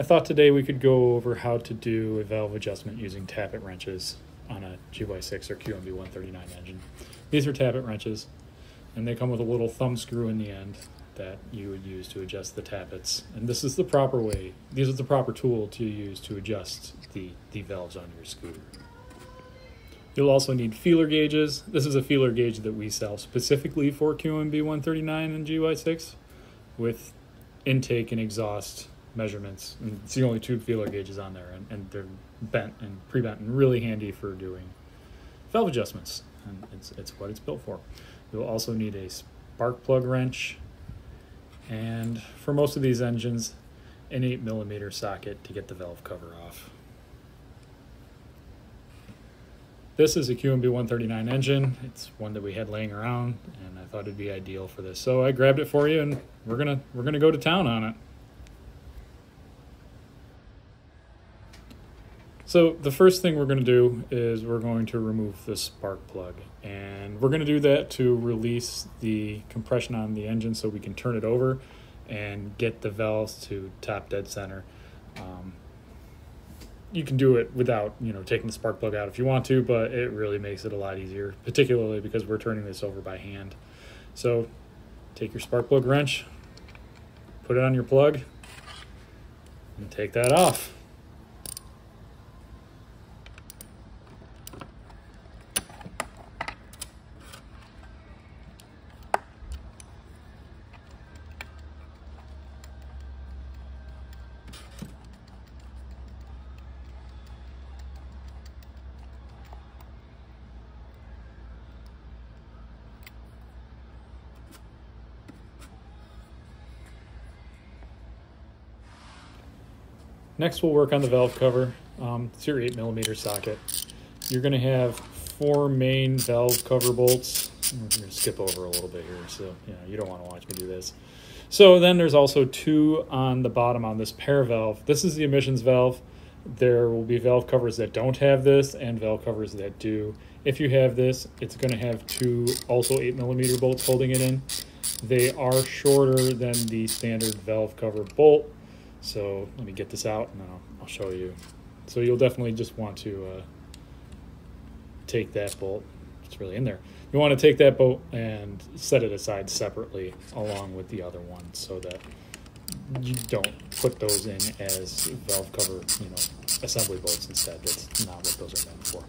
I thought today we could go over how to do a valve adjustment using tappet wrenches on a GY6 or QMB139 engine. These are tappet wrenches, and they come with a little thumb screw in the end that you would use to adjust the tappets. And this is the proper way, these are the proper tool to use to adjust the valves on your scooter. You'll also need feeler gauges. This is a feeler gauge that we sell specifically for QMB139 and GY6 with intake and exhaust measurements. And it's the only two feeler gauges on there, and they're bent and pre-bent and really handy for doing valve adjustments. And it's what it's built for. You'll also need a spark plug wrench, and for most of these engines, an 8mm socket to get the valve cover off. This is a QMB139 engine. It's one that we had laying around, and I thought it'd be ideal for this. So I grabbed it for you, and we're gonna go to town on it. So the first thing we're gonna do is we're going to remove the spark plug, and we're gonna do that to release the compression on the engine so we can turn it over and get the valves to top dead center. You can do it without, taking the spark plug out if you want to, but it really makes it a lot easier, particularly because we're turning this over by hand. So take your spark plug wrench, put it on your plug, and take that off. Next, we'll work on the valve cover. It's your 8mm socket. You're gonna have four main valve cover bolts. I'm gonna skip over a little bit here, so you don't wanna watch me do this. So then there's also two on the bottom on this pair valve. This is the emissions valve. There will be valve covers that don't have this and valve covers that do. If you have this, it's gonna have two also 8mm bolts holding it in. They are shorter than the standard valve cover bolt. So let me get this out and I'll show you. So you'll definitely just want to take that bolt. It's really in there. You want to take that bolt and set it aside separately along with the other one so that you don't put those in as valve cover, assembly bolts instead. That's not what those are meant for.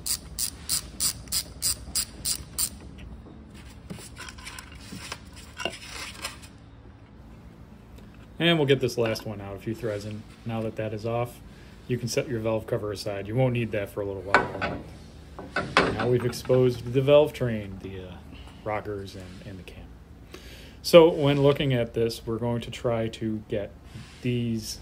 And we'll get this last one out a few threads in. Now that that is off, you can set your valve cover aside. You won't need that for a little while. Now we've exposed the valve train, the rockers and the cam. So when looking at this, we're going to try to get these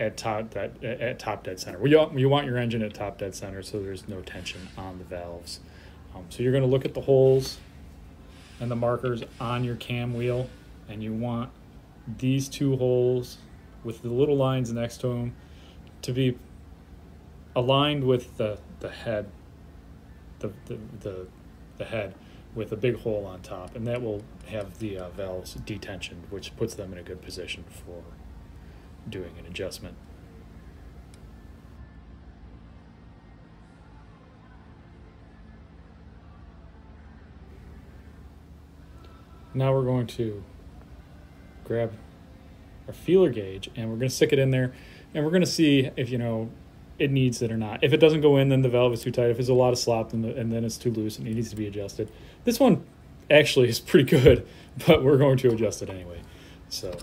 at top dead center. You want your engine at top dead center so there's no tension on the valves. So you're gonna look at the holes and the markers on your cam wheel, and you want these two holes with the little lines next to them to be aligned with the head with a big hole on top, and that will have the valves detensioned, which puts them in a good position for doing an adjustment. Now we're going to grab our feeler gauge and we're going to stick it in there, and we're going to see if it needs it or not. If it doesn't go in, then the valve is too tight. If there's a lot of slop and then it's too loose and it needs to be adjusted. This one actually is pretty good, but we're going to adjust it anyway. So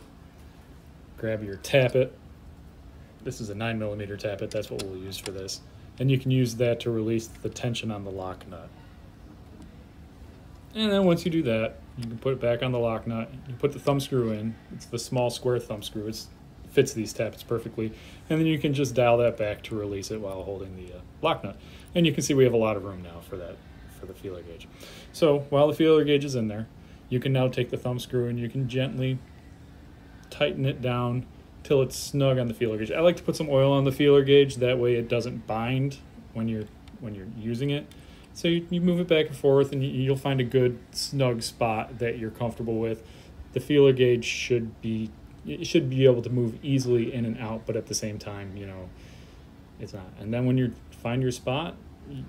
grab your tappet. This is a 9mm tappet. That's what we'll use for this. And you can use that to release the tension on the lock nut. And then once you do that, you can put it back on the lock nut. You put the thumb screw in. It's the small square thumb screw. It fits these tappets perfectly. And then you can just dial that back to release it while holding the lock nut. And you can see we have a lot of room now for that, for the feeler gauge. So while the feeler gauge is in there, you can now take the thumb screw and you can gently tighten it down till it's snug on the feeler gauge. I like to put some oil on the feeler gauge. That way it doesn't bind when you're using it. So you move it back and forth and you'll find a good snug spot that you're comfortable with. The feeler gauge should be it should be able to move easily in and out, but at the same time, you know, it's not. And then when you find your spot,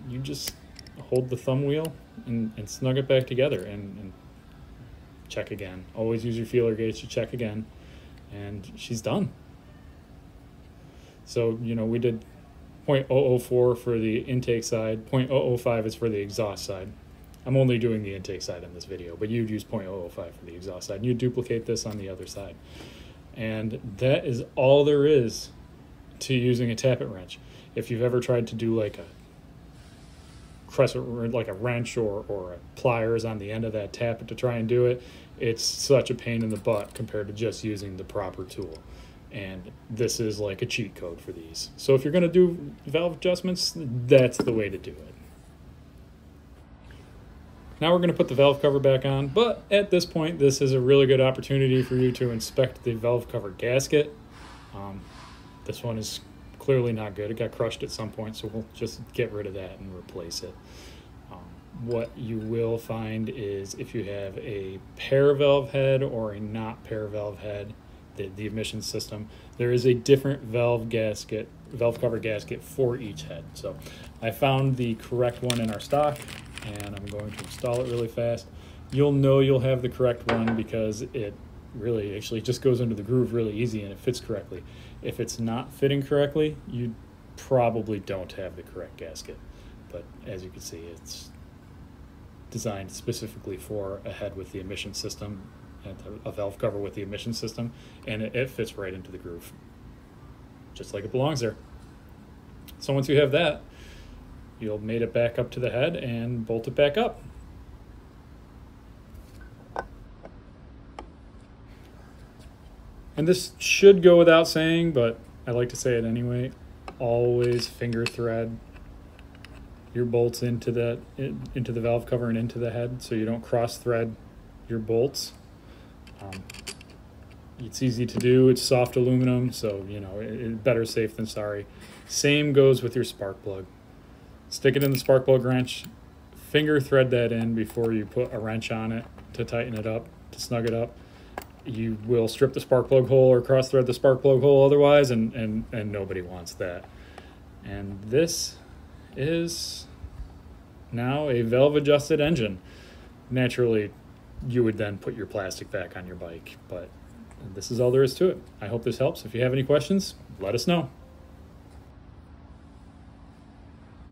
you just hold the thumb wheel and snug it back together and check again. Always use your feeler gauge to check again. And she's done. So, you know, we did 0.004 for the intake side, 0.005 is for the exhaust side. I'm only doing the intake side in this video, but you'd use 0.005 for the exhaust side. You duplicate this on the other side. And that is all there is to using a tappet wrench. If you've ever tried to do like a crescent, like a wrench or pliers on the end of that tappet to try and do it, it's such a pain in the butt compared to just using the proper tool. And this is like a cheat code for these. So if you're going to do valve adjustments, that's the way to do it. Now we're going to put the valve cover back on, but at this point, this is a really good opportunity for you to inspect the valve cover gasket. This one is clearly not good. It got crushed at some point, so we'll just get rid of that and replace it. What you will find is if you have a pair valve head or a not pair valve head, the emission system, there is a different valve cover gasket for each head. So I found the correct one in our stock, and I'm going to install it really fast. You'll know you'll have the correct one because it really actually just goes into the groove really easy and it fits correctly. If it's not fitting correctly, you probably don't have the correct gasket. But as you can see, it's designed specifically for a head with the emission system, a valve cover with the emission system, and it fits right into the groove, just like it belongs there. So once you have that, you'll mate it back up to the head and bolt it back up. And this should go without saying, but I like to say it anyway, always finger thread your bolts into the valve cover and into the head, so you don't cross thread your bolts. It's easy to do, it's soft aluminum, so you know, better safe than sorry. Same goes with your spark plug. Stick it in the spark plug wrench, finger thread that in before you put a wrench on it to tighten it up, to snug it up. You will strip the spark plug hole or cross thread the spark plug hole otherwise, and nobody wants that. And this is now a valve adjusted engine. Naturally, you would then put your plastic back on your bike, but this is all there is to it. I hope this helps. If you have any questions, let us know.